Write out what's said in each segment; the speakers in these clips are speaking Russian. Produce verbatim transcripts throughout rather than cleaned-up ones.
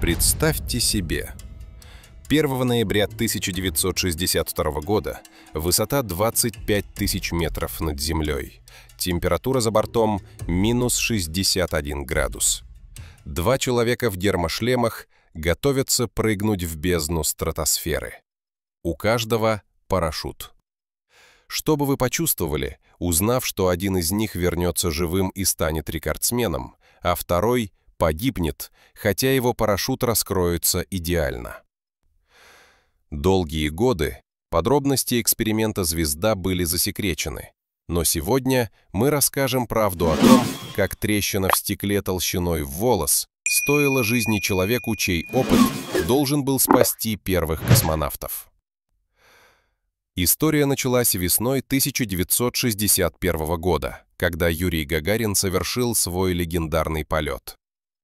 Представьте себе, первого ноября тысяча девятьсот шестьдесят второго года высота двадцать пять тысяч метров над землей, температура за бортом минус шестьдесят один градус. Два человека в гермошлемах готовятся прыгнуть в бездну стратосферы. У каждого парашют. Что бы вы почувствовали, узнав, что один из них вернется живым и станет рекордсменом, а второй погибнет, хотя его парашют раскроется идеально? Долгие годы подробности эксперимента «Звезда» были засекречены, но сегодня мы расскажем правду о том, как трещина в стекле толщиной в волос стоила жизни человеку, чей опыт должен был спасти первых космонавтов. История началась весной тысяча девятьсот шестьдесят первого года, когда Юрий Гагарин совершил свой легендарный полет.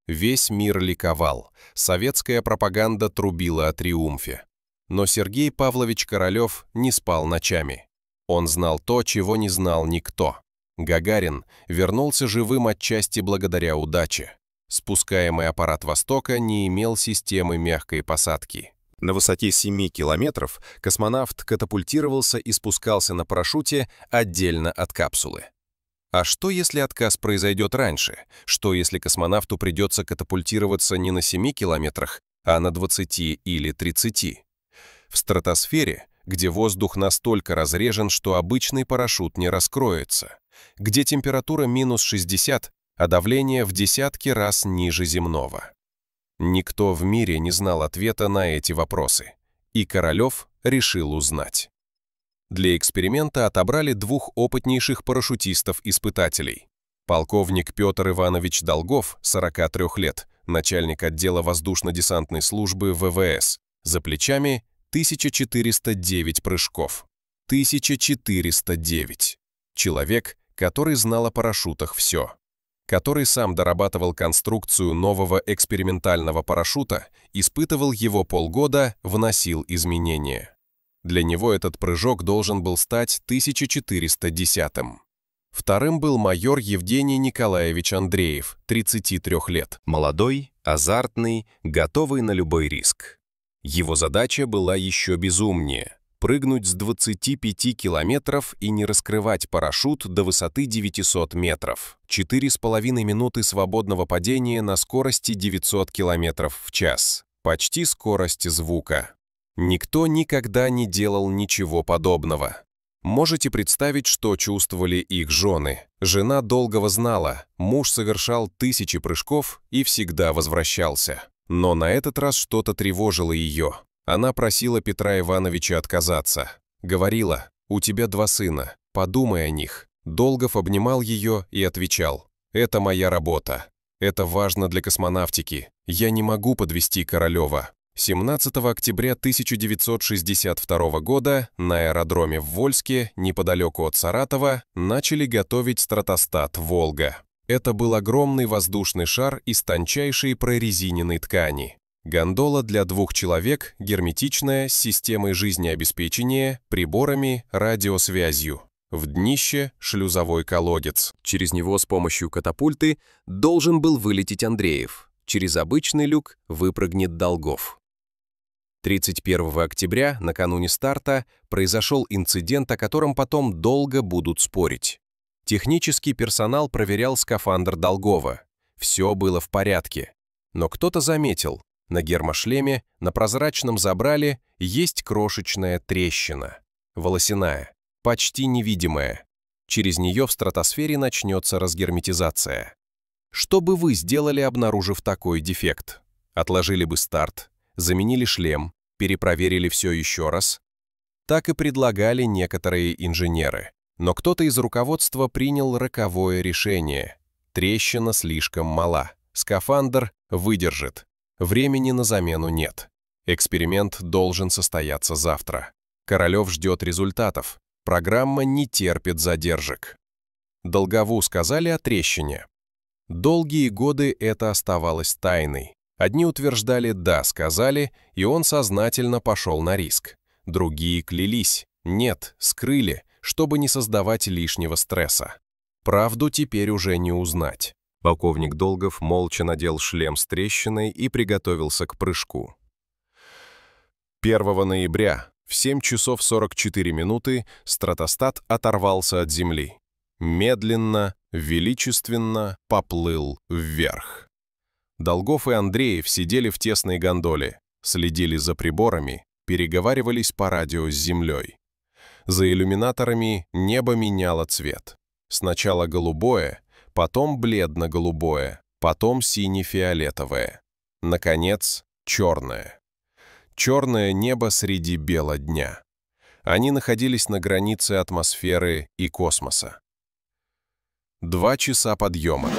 Весь мир ликовал, советская пропаганда трубила о триумфе. Но Сергей Павлович Королёв не спал ночами. Он знал то, чего не знал никто. Гагарин вернулся живым отчасти благодаря удаче. Спускаемый аппарат «Востока» не имел системы мягкой посадки. На высоте семи километров космонавт катапультировался и спускался на парашюте отдельно от капсулы. А что, если отказ произойдет раньше? Что, если космонавту придется катапультироваться не на семи километрах, а на двадцати или тридцати? В стратосфере, где воздух настолько разрежен, что обычный парашют не раскроется, где температура минус шестьдесят, а давление в десятки раз ниже земного. Никто в мире не знал ответа на эти вопросы, и Королёв решил узнать. Для эксперимента отобрали двух опытнейших парашютистов-испытателей. Полковник Петр Иванович Долгов, сорока трёх лет, начальник отдела воздушно-десантной службы ВВС, за плечами тысяча четыреста девять прыжков. тысяча четыреста девять. Человек, который знал о парашютах все. Который сам дорабатывал конструкцию нового экспериментального парашюта, испытывал его полгода, вносил изменения. Для него этот прыжок должен был стать тысяча четыреста десятым. Вторым был майор Евгений Николаевич Андреев, тридцати трёх лет. Молодой, азартный, готовый на любой риск. Его задача была еще безумнее – прыгнуть с двадцати пяти километров и не раскрывать парашют до высоты девятисот метров. четыре с половиной минуты свободного падения на скорости девятисот километров в час. Почти скорость звука. Никто никогда не делал ничего подобного. Можете представить, что чувствовали их жены. Жена Долгова знала, муж совершал тысячи прыжков и всегда возвращался. Но на этот раз что-то тревожило ее. Она просила Петра Ивановича отказаться. Говорила: «У тебя два сына, подумай о них». Долгов обнимал ее и отвечал: «Это моя работа. Это важно для космонавтики. Я не могу подвести Королёва». семнадцатого октября тысяча девятьсот шестьдесят второго года на аэродроме в Вольске, неподалеку от Саратова, начали готовить стратостат «Волга». Это был огромный воздушный шар из тончайшей прорезиненной ткани. Гондола для двух человек, герметичная, с системой жизнеобеспечения, приборами, радиосвязью. В днище шлюзовой колодец. Через него с помощью катапульты должен был вылететь Андреев. Через обычный люк выпрыгнет Долгов. тридцать первого октября, накануне старта, произошел инцидент, о котором потом долго будут спорить. Технический персонал проверял скафандр Долгова. Все было в порядке. Но кто-то заметил: на гермошлеме, на прозрачном забрале, есть крошечная трещина. Волосяная, почти невидимая. Через нее в стратосфере начнется разгерметизация. Что бы вы сделали, обнаружив такой дефект? Отложили бы старт, заменили шлем, перепроверили все еще раз? Так и предлагали некоторые инженеры. Но кто-то из руководства принял роковое решение. Трещина слишком мала. Скафандр выдержит. Времени на замену нет. Эксперимент должен состояться завтра. Королёв ждет результатов. Программа не терпит задержек. Долгову сказали о трещине. Долгие годы это оставалось тайной. Одни утверждали «да», сказали, и он сознательно пошел на риск. Другие клялись «нет», скрыли, чтобы не создавать лишнего стресса. Правду теперь уже не узнать. Полковник Долгов молча надел шлем с трещиной и приготовился к прыжку. первого ноября в семь часов сорок четыре минуты стратостат оторвался от земли. Медленно, величественно поплыл вверх. Долгов и Андреев сидели в тесной гондоле, следили за приборами, переговаривались по радио с землей. За иллюминаторами небо меняло цвет. Сначала голубое, потом бледно-голубое, потом сине-фиолетовое. Наконец, черное. Черное небо среди бела дня. Они находились на границе атмосферы и космоса. Два часа подъема.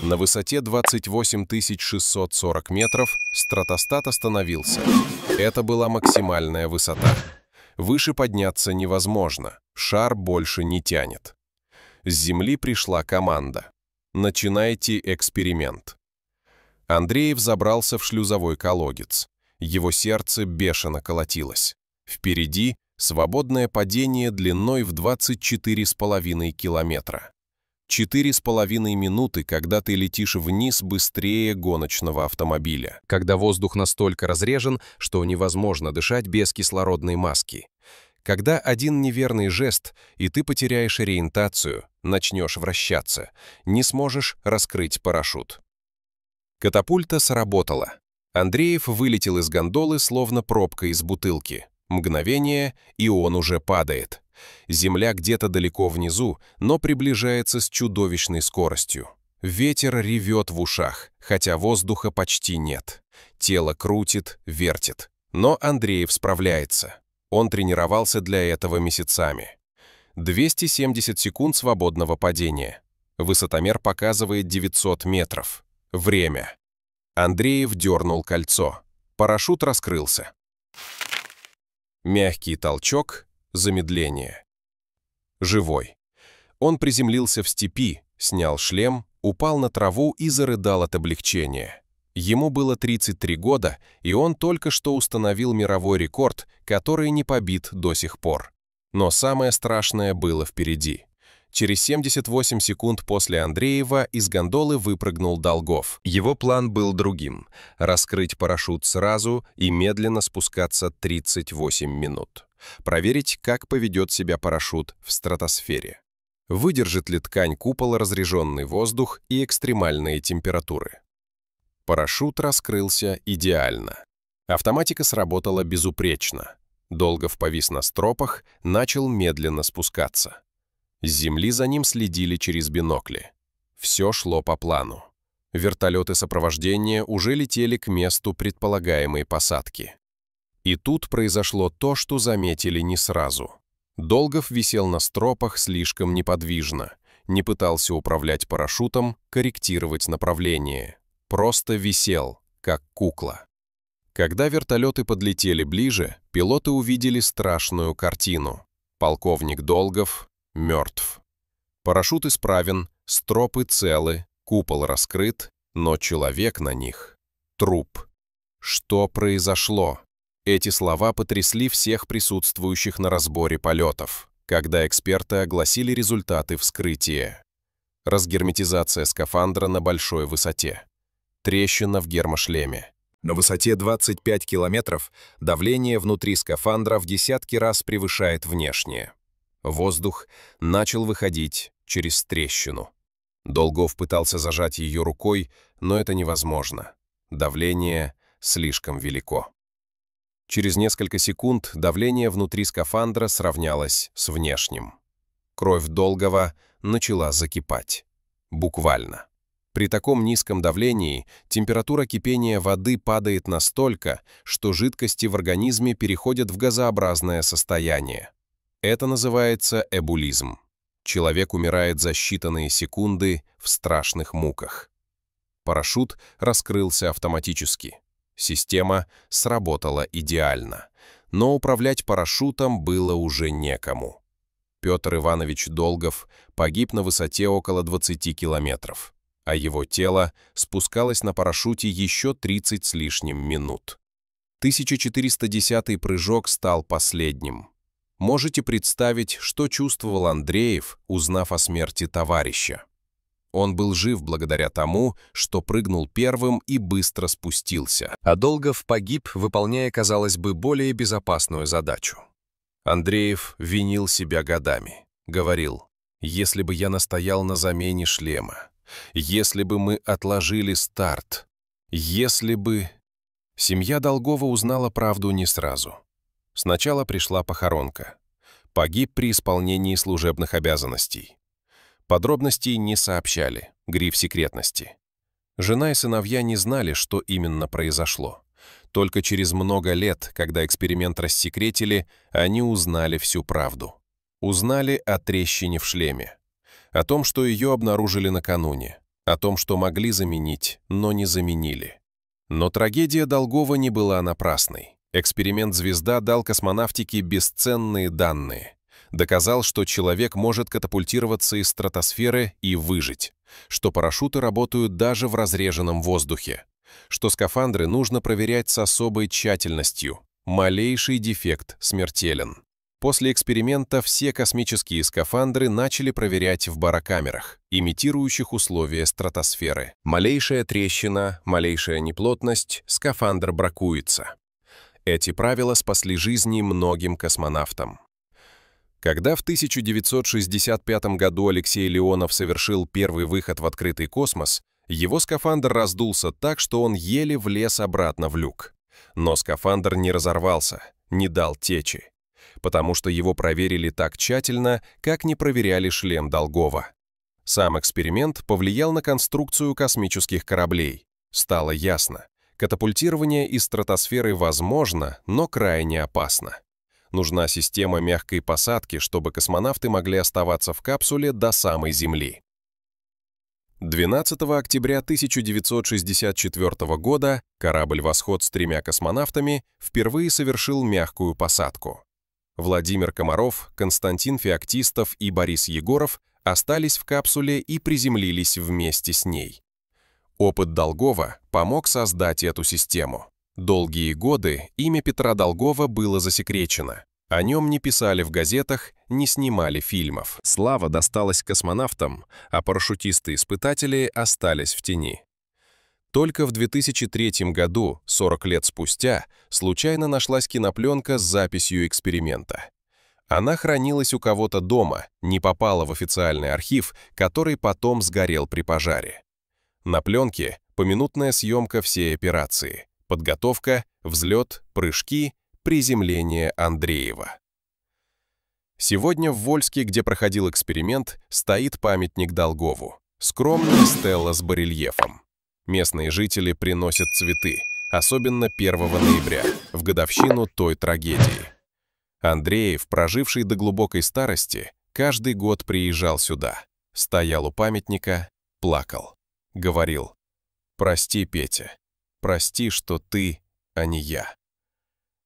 На высоте двадцать восемь тысяч шестьсот сорок метров стратостат остановился. Это была максимальная высота. Выше подняться невозможно, шар больше не тянет. С земли пришла команда. Начинайте эксперимент. Андреев забрался в шлюзовой колодец. Его сердце бешено колотилось. Впереди свободное падение длиной в двадцать четыре с половиной километра. Четыре с половиной минуты, когда ты летишь вниз быстрее гоночного автомобиля, когда воздух настолько разрежен, что невозможно дышать без кислородной маски. Когда один неверный жест, и ты потеряешь ориентацию, начнешь вращаться, не сможешь раскрыть парашют. Катапульта сработала. Андреев вылетел из гондолы, словно пробка из бутылки. Мгновение, и он уже падает. Земля где-то далеко внизу, но приближается с чудовищной скоростью. Ветер ревет в ушах, хотя воздуха почти нет. Тело крутит, вертит. Но Андреев справляется. Он тренировался для этого месяцами. двести семьдесят секунд свободного падения. Высотомер показывает девятьсот метров. Время. Андреев дернул кольцо. Парашют раскрылся. Мягкий толчок. Замедление. Живой. Он приземлился в степи, снял шлем, упал на траву и зарыдал от облегчения. Ему было тридцать три года, и он только что установил мировой рекорд, который не побит до сих пор. Но самое страшное было впереди. Через семьдесят восемь секунд после Андреева из гондолы выпрыгнул Долгов. Его план был другим – раскрыть парашют сразу и медленно спускаться тридцать восемь минут. Проверить, как поведет себя парашют в стратосфере. Выдержит ли ткань купола разреженный воздух и экстремальные температуры. Парашют раскрылся идеально. Автоматика сработала безупречно. Долгов повис на стропах, начал медленно спускаться. С земли за ним следили через бинокли. Все шло по плану. Вертолеты сопровождения уже летели к месту предполагаемой посадки. И тут произошло то, что заметили не сразу. Долгов висел на стропах слишком неподвижно, не пытался управлять парашютом, корректировать направление. Просто висел, как кукла. Когда вертолеты подлетели ближе, пилоты увидели страшную картину. Полковник Долгов мертв. Парашют исправен, стропы целы, купол раскрыт, но человек на них — труп. Что произошло? Эти слова потрясли всех присутствующих на разборе полетов, когда эксперты огласили результаты вскрытия. Разгерметизация скафандра на большой высоте. Трещина в гермошлеме. На высоте двадцать пять километров давление внутри скафандра в десятки раз превышает внешнее. Воздух начал выходить через трещину. Долгов пытался зажать ее рукой, но это невозможно. Давление слишком велико. Через несколько секунд давление внутри скафандра сравнялось с внешним. Кровь Долгова начала закипать. Буквально. При таком низком давлении температура кипения воды падает настолько, что жидкости в организме переходят в газообразное состояние. Это называется эбулизм. Человек умирает за считанные секунды в страшных муках. Парашют раскрылся автоматически. Система сработала идеально, но управлять парашютом было уже некому. Петр Иванович Долгов погиб на высоте около двадцати километров, а его тело спускалось на парашюте еще тридцать с лишним минут. тысяча четыреста десятый прыжок стал последним. Можете представить, что чувствовал Андреев, узнав о смерти товарища. Он был жив благодаря тому, что прыгнул первым и быстро спустился. А Долгов погиб, выполняя, казалось бы, более безопасную задачу. Андреев винил себя годами. Говорил: «Если бы я настоял на замене шлема, если бы мы отложили старт, если бы...» Семья Долгова узнала правду не сразу. Сначала пришла похоронка. Погиб при исполнении служебных обязанностей. Подробностей не сообщали, гриф секретности. Жена и сыновья не знали, что именно произошло. Только через много лет, когда эксперимент рассекретили, они узнали всю правду. Узнали о трещине в шлеме, о том, что ее обнаружили накануне, о том, что могли заменить, но не заменили. Но трагедия Долгова не была напрасной. Эксперимент «Звезда» дал космонавтике бесценные данные. Доказал, что человек может катапультироваться из стратосферы и выжить, что парашюты работают даже в разреженном воздухе, что скафандры нужно проверять с особой тщательностью. Малейший дефект смертелен. После эксперимента все космические скафандры начали проверять в барокамерах, имитирующих условия стратосферы. Малейшая трещина, малейшая неплотность, скафандр бракуется. Эти правила спасли жизни многим космонавтам. Когда в тысяча девятьсот шестьдесят пятом году Алексей Леонов совершил первый выход в открытый космос, его скафандр раздулся так, что он еле влез обратно в люк. Но скафандр не разорвался, не дал течи, потому что его проверили так тщательно, как не проверяли шлем Долгова. Сам эксперимент повлиял на конструкцию космических кораблей. Стало ясно, катапультирование из стратосферы возможно, но крайне опасно. Нужна система мягкой посадки, чтобы космонавты могли оставаться в капсуле до самой Земли. двенадцатого октября тысяча девятьсот шестьдесят четвёртого года корабль «Восход» с тремя космонавтами впервые совершил мягкую посадку. Владимир Комаров, Константин Феоктистов и Борис Егоров остались в капсуле и приземлились вместе с ней. Опыт Долгова помог создать эту систему. Долгие годы имя Петра Долгова было засекречено. О нем не писали в газетах, не снимали фильмов. Слава досталась космонавтам, а парашютисты-испытатели остались в тени. Только в две тысячи третьем году, сорок лет спустя, случайно нашлась кинопленка с записью эксперимента. Она хранилась у кого-то дома, не попала в официальный архив, который потом сгорел при пожаре. На пленке поминутная съемка всей операции. Подготовка, взлет, прыжки, приземление Андреева. Сегодня в Вольске, где проходил эксперимент, стоит памятник Долгову. Скромная стела с барельефом. Местные жители приносят цветы, особенно первого ноября, в годовщину той трагедии. Андреев, проживший до глубокой старости, каждый год приезжал сюда, стоял у памятника, плакал. Говорил: «Прости, Петя. Прости, что ты, а не я».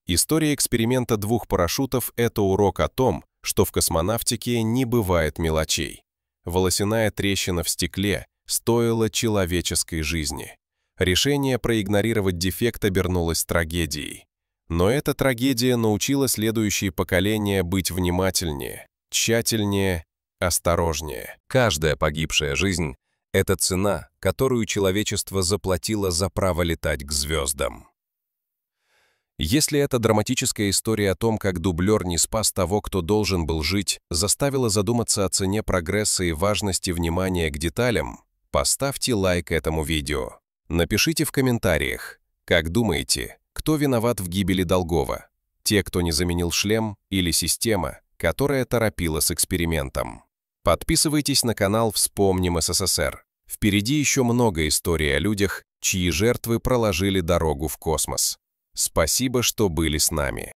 История эксперимента двух парашютов – это урок о том, что в космонавтике не бывает мелочей. Волосяная трещина в стекле стоила человеческой жизни. Решение проигнорировать дефект обернулось трагедией. Но эта трагедия научила следующие поколения быть внимательнее, тщательнее, осторожнее. Каждая погибшая жизнь – это цена, которую человечество заплатило за право летать к звездам. Если эта драматическая история о том, как дублер не спас того, кто должен был жить, заставила задуматься о цене прогресса и важности внимания к деталям, поставьте лайк этому видео. Напишите в комментариях, как думаете, кто виноват в гибели Долгова? Те, кто не заменил шлем, или система, которая торопила с экспериментом? Подписывайтесь на канал «Вспомним СССР». Впереди еще много историй о людях, чьи жертвы проложили дорогу в космос. Спасибо, что были с нами.